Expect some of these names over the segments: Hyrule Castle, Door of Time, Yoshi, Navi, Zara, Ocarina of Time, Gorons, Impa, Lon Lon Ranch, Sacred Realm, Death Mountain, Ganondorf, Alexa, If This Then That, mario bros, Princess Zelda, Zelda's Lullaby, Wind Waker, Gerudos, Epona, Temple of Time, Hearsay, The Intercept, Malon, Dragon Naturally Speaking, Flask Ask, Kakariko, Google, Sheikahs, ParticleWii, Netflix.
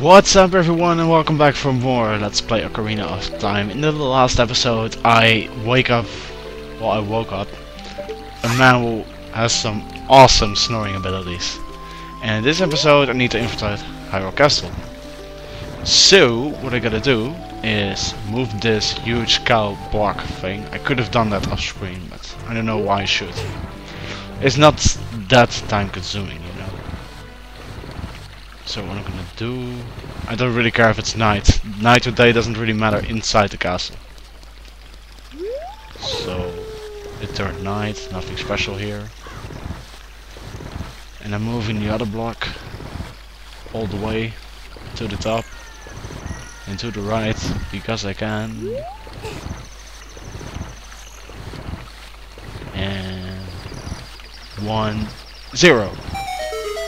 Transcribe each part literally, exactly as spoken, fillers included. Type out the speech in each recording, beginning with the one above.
What's up everyone, and welcome back for more Let's Play Ocarina of Time. In the last episode I wake up, well I woke up, a man who has some awesome snoring abilities. And in this episode I need to infiltrate Hyrule Castle. So what I gotta do is move this huge cow block thing. I could have done that off screen, but I don't know why I should. It's not that time consuming, you know. So what I'm gonna do... I don't really care if it's night. Night or day doesn't really matter inside the castle. So... it turned night, nothing special here. And I'm moving the other block all the way to the top and to the right, because I can. And... one... zero!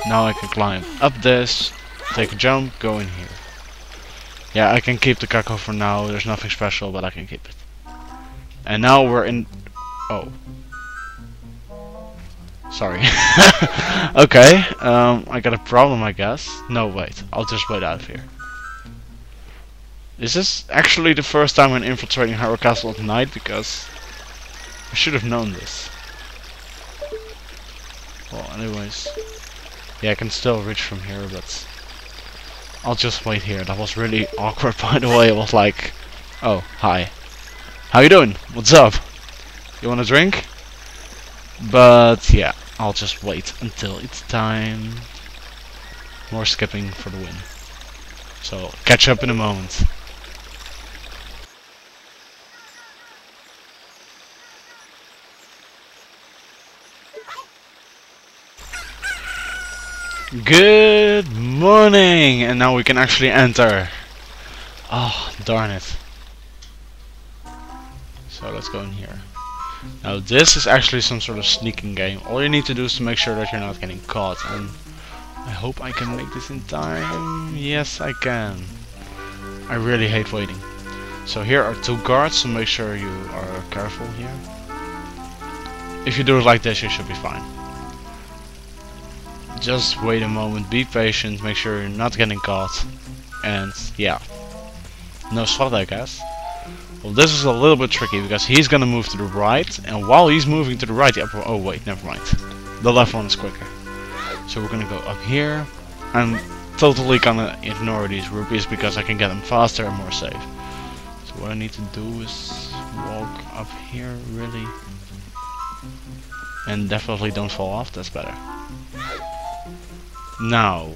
Now I can climb up this, take a jump, go in here. Yeah, I can keep the Kako for now, there's nothing special, but I can keep it. And now we're in... oh. Sorry. Okay, um, I got a problem I guess. No, wait, I'll just wait out of here. This is actually the first time I'm infiltrating Hyrule Castle at night, because I should have known this. Well, anyways... yeah, I can still reach from here, but I'll just wait here. That was really awkward, by the way. It was like, oh, hi. How you doing? What's up? You want a drink? But, yeah, I'll just wait until it's time. More skipping for the win. So, catch up in a moment. Good morning! And now we can actually enter. Oh, darn it. So let's go in here. Now this is actually some sort of sneaking game. All you need to do is to make sure that you're not getting caught. And I hope I can make this in time. Yes, I can. I really hate waiting. So here are two guards, so make sure you are careful here. If you do it like this, you should be fine. Just wait a moment, be patient, make sure you're not getting caught, and yeah, no sweat I guess. Well, this is a little bit tricky because he's gonna move to the right, and while he's moving to the right, the upper oh wait, never mind, the left one is quicker. So we're gonna go up here. I'm totally gonna ignore these rupees because I can get them faster and more safe. So what I need to do is walk up here really, and definitely don't fall off. That's better. Now,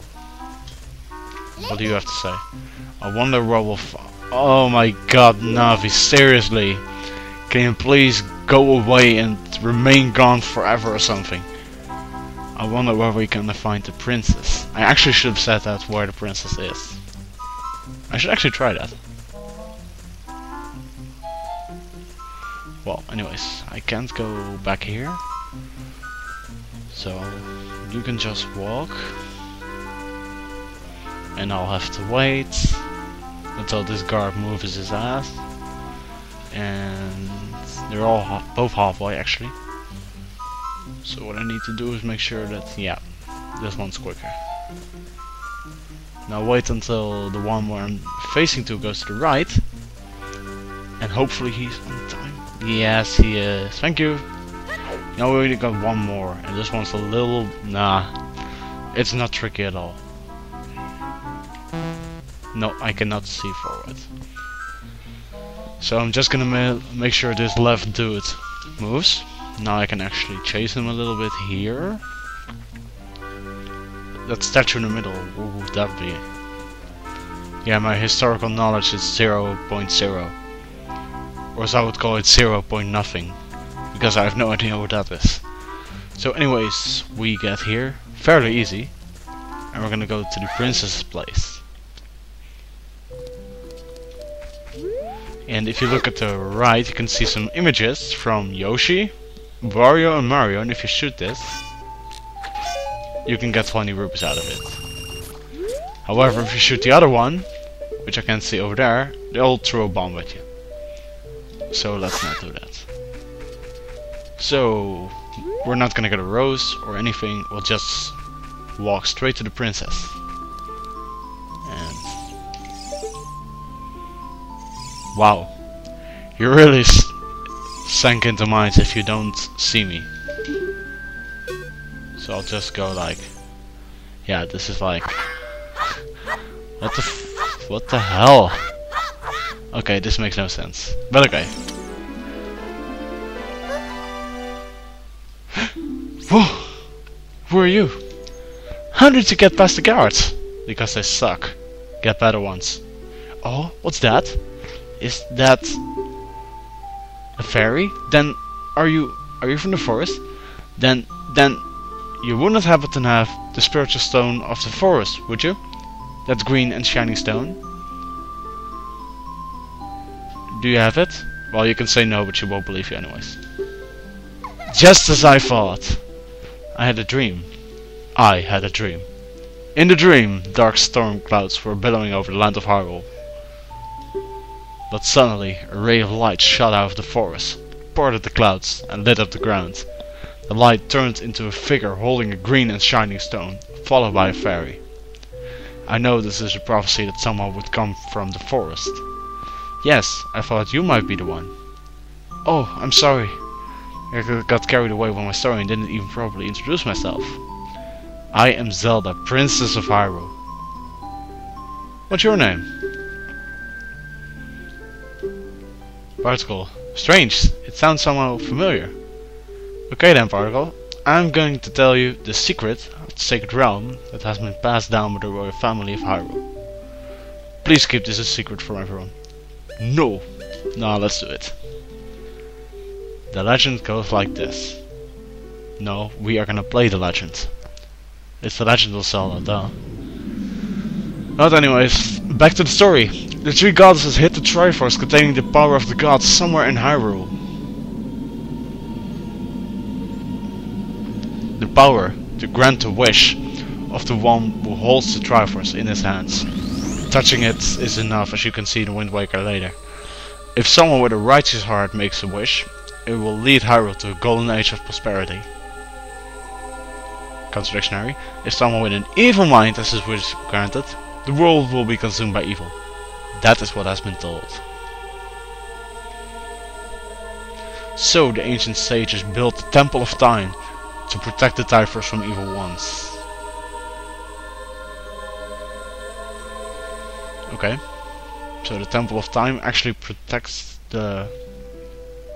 what do you have to say? I wonder where we'll f- oh my god, Navi, seriously. Can you please go away and remain gone forever or something? I wonder where we're gonna find the princess. I actually should have said that, where the princess is. I should actually try that. Well, anyways, I can't go back here. So, you can just walk. And I'll have to wait until this guard moves his ass. And they're all ha both halfway actually. So what I need to do is make sure that, yeah, this one's quicker. Now wait until the one where I'm facing to goes to the right. And hopefully he's on time. Yes, he is. Thank you. Now we already got one more, and this one's a little... nah, it's not tricky at all. No, I cannot see forward. So I'm just gonna ma make sure this left dude moves. Now I can actually chase him a little bit here. That statue in the middle, what would that be? Yeah, my historical knowledge is zero point zero. Or as I would call it, zero point nothing. Because I have no idea what that is. So anyways, we get here fairly easy, and we're gonna go to the princess's place. And if you look at the right, you can see some images from Yoshi, Wario and Mario, and if you shoot this, you can get twenty rupees out of it. However, if you shoot the other one, which I can see over there, they'll throw a bomb at you. So let's not do that. So, we're not gonna get a rose or anything, we'll just walk straight to the princess. And Wow. You really s sank into mines if you don't see me. So I'll just go like... Yeah, this is like... What the f what the hell? Okay, this makes no sense. But okay. Whoa! Who are you? How did you get past the guards? Because they suck. Get better ones. Oh, what's that? Is that a fairy? Then are you are you from the forest? Then then you wouldn't happen to have the spiritual stone of the forest, would you? That green and shiny stone. Do you have it? Well, you can say no, but she won't believe you anyways. Just as I thought. I had a dream. I had a dream. In the dream, dark storm clouds were billowing over the land of Hyrule. But suddenly, a ray of light shot out of the forest, parted the clouds, and lit up the ground. The light turned into a figure holding a green and shining stone, followed by a fairy. I know this is a prophecy that someone would come from the forest. Yes, I thought you might be the one. Oh, I'm sorry. I got carried away with my story and didn't even properly introduce myself. I am Zelda, Princess of Hyrule. What's your name? Particle. Strange, it sounds somehow familiar. Okay then, Particle. I'm going to tell you the secret of the Sacred Realm that has been passed down by the royal family of Hyrule. Please keep this a secret from everyone. No! No, let's do it. The legend goes like this. No, we are gonna play the legend. It's the Legend of Zelda, duh. But anyways, back to the story. The three goddesses hid the Triforce containing the power of the gods somewhere in Hyrule. The power to grant the wish of the one who holds the Triforce in his hands. Touching it is enough, as you can see in Wind Waker later. If someone with a righteous heart makes a wish, it will lead Hyrule to a golden age of prosperity. Contradictionary. If someone with an evil mind has his wish granted, the world will be consumed by evil. That is what has been told. So the ancient sages built the Temple of Time to protect the Triforce from evil ones. Okay. So the Temple of Time actually protects the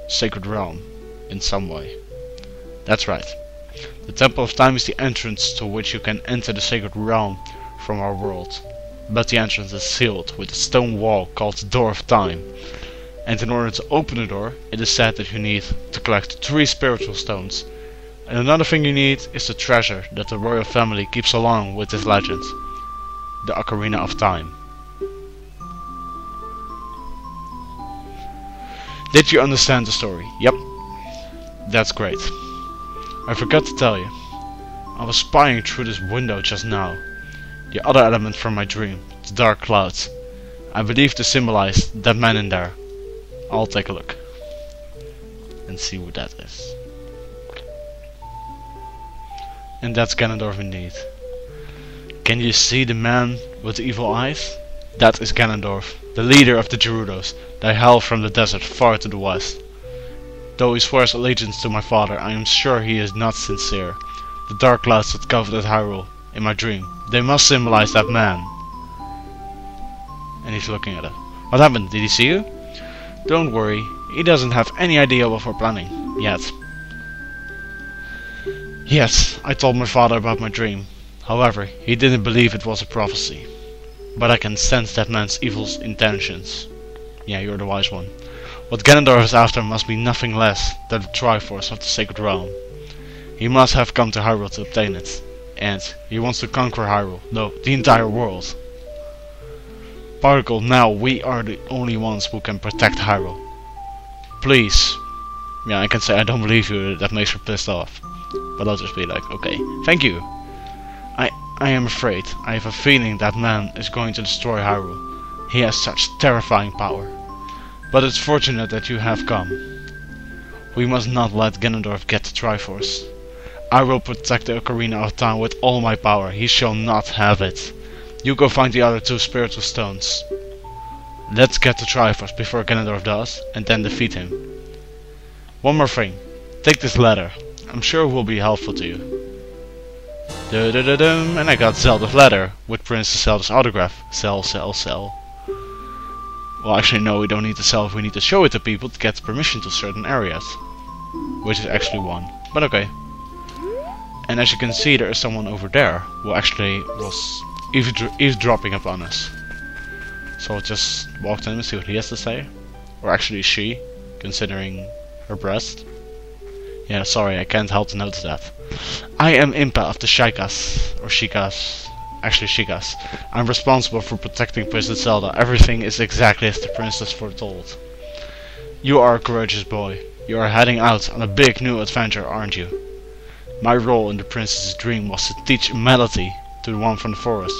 Sacred Realm in some way. That's right. The Temple of Time is the entrance to which you can enter the Sacred Realm from our world. But the entrance is sealed with a stone wall called the Door of Time. And in order to open the door, it is said that you need to collect three spiritual stones. And another thing you need is the treasure that the royal family keeps along with this legend. The Ocarina of Time. Did you understand the story? Yep. That's great. I forgot to tell you. I was spying through this window just now. The other element from my dream, the dark clouds. I believe they symbolize that man in there. I'll take a look. And see what that is. And that's Ganondorf indeed. Can you see the man with the evil eyes? That is Ganondorf, the leader of the Gerudos. They hail from the desert far to the west. Though he swears allegiance to my father, I am sure he is not sincere. The dark clouds that covered Hyrule, in my dream, they must symbolize that man. And he's looking at it. What happened? Did he see you? Don't worry, he doesn't have any idea what we're planning, yet. Yes, I told my father about my dream. However, he didn't believe it was a prophecy. But I can sense that man's evil intentions. Yeah, you're the wise one. What Ganondorf is after must be nothing less than the Triforce of the Sacred Realm. He must have come to Hyrule to obtain it. And he wants to conquer Hyrule, no, the entire world. Particle, now we are the only ones who can protect Hyrule. Please. Yeah, I can say I don't believe you, that makes me pissed off. But I'll just be like, okay, thank you. I, I am afraid, I have a feeling that man is going to destroy Hyrule. He has such terrifying power. But it's fortunate that you have come. We must not let Ganondorf get the Triforce. I will protect the Ocarina of Time with all my power. He shall not have it. You go find the other two spiritual stones. Let's get to Triforce before Ganondorf does, and then defeat him. One more thing. Take this letter. I'm sure it will be helpful to you. Du -du -du -dum, and I got Zelda's letter, with Princess Zelda's autograph. Sell, sell, sell. Well, actually no, we don't need to sell if we need to show it to people to get permission to certain areas. Which is actually one, but okay. And as you can see, there is someone over there who actually was eavesdro eavesdropping upon us. So I'll just walk to him and see what he has to say. Or actually she, considering her breast. Yeah, sorry, I can't help to notice that. I am Impa of the Sheikahs, or Sheikahs, actually Sheikahs. I'm responsible for protecting Princess Zelda. Everything is exactly as the princess foretold. You are a courageous boy. You are heading out on a big new adventure, aren't you? My role in the princess's dream was to teach a melody to the one from the forest.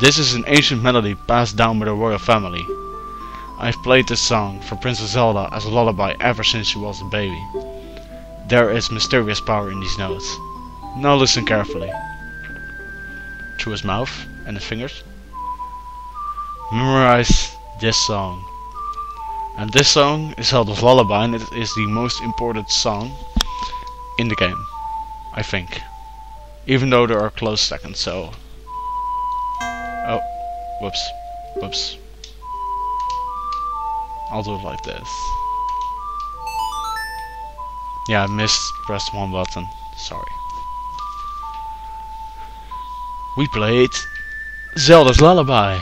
This is an ancient melody passed down by the royal family. I've played this song for Princess Zelda as a lullaby ever since she was a baby. There is mysterious power in these notes. Now listen carefully. Through his mouth and his fingers. Memorize this song. And this song is Zelda's Lullaby, and it is the most important song in the game, I think. Even though there are close seconds, so... Oh, whoops, whoops. I'll do it like this. Yeah, I missed, pressed one button, sorry. We played Zelda's Lullaby.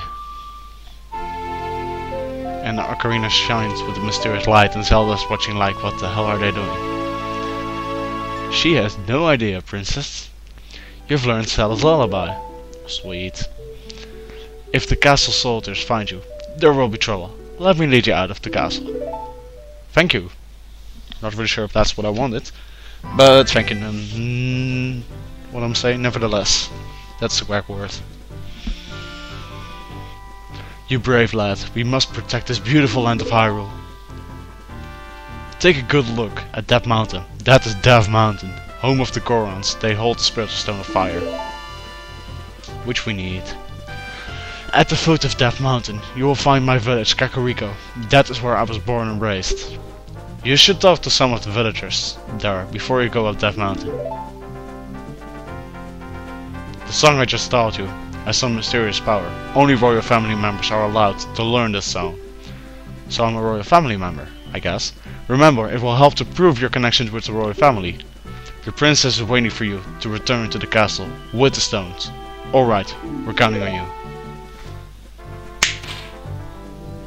And the ocarina shines with a mysterious light, and Zelda's watching like, what the hell are they doing? She has no idea, princess. You've learned Zelda's Lullaby. Sweet. If the castle soldiers find you, there will be trouble. Let me lead you out of the castle. Thank you. Not really sure if that's what I wanted, but thank you. Mm, what I'm saying, nevertheless, that's the correct word. You brave lad, we must protect this beautiful land of Hyrule. Take a good look at Death Mountain. That is Death Mountain, home of the Gorons. They hold the Spiritual Stone of Fire, which we need. At the foot of Death Mountain, you will find my village, Kakariko. That is where I was born and raised. You should talk to some of the villagers there before you go up Death Mountain. The song I just taught you has some mysterious power. Only royal family members are allowed to learn this song. So I'm a royal family member, I guess. Remember, it will help to prove your connections with the royal family. The princess is waiting for you to return to the castle with the stones. Alright, we're counting on you.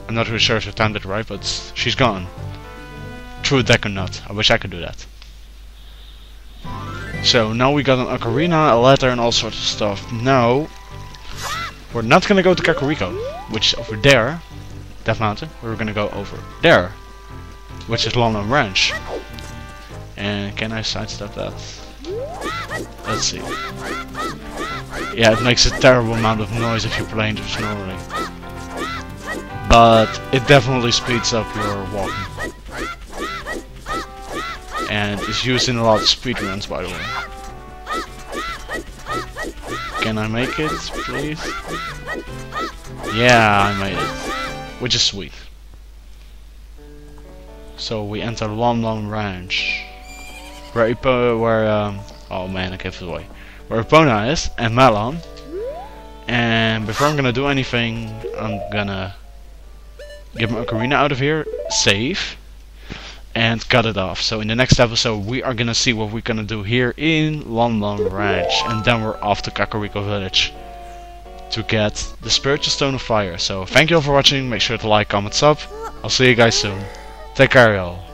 I'm not really sure if I timed it right, but she's gone. Through deck or not. I wish I could do that. So now we got an ocarina, a letter, and all sorts of stuff. Now we're not gonna go to Kakariko, which is over there, Death Mountain. We're gonna go over there, which is Lon Lon Ranch. And can I sidestep that? Let's see. Yeah, it makes a terrible amount of noise if you're playing this normally, but it definitely speeds up your walking. And is used in a lot of speedruns, by the way. Can I make it, please? Yeah, I made it. Which is sweet. So we enter Lon Lon Ranch. Where Epona, where, um, oh man, I gave it away. Where Epona is, and Malon. And before I'm gonna do anything, I'm gonna get my ocarina out of here, save. And cut it off. So in the next episode we are gonna see what we're gonna do here in Lon Lon Ranch, and then we're off to Kakariko Village to get the Spiritual Stone of Fire. So thank you all for watching, make sure to like, comment, sub. I'll see you guys soon. Take care y'all.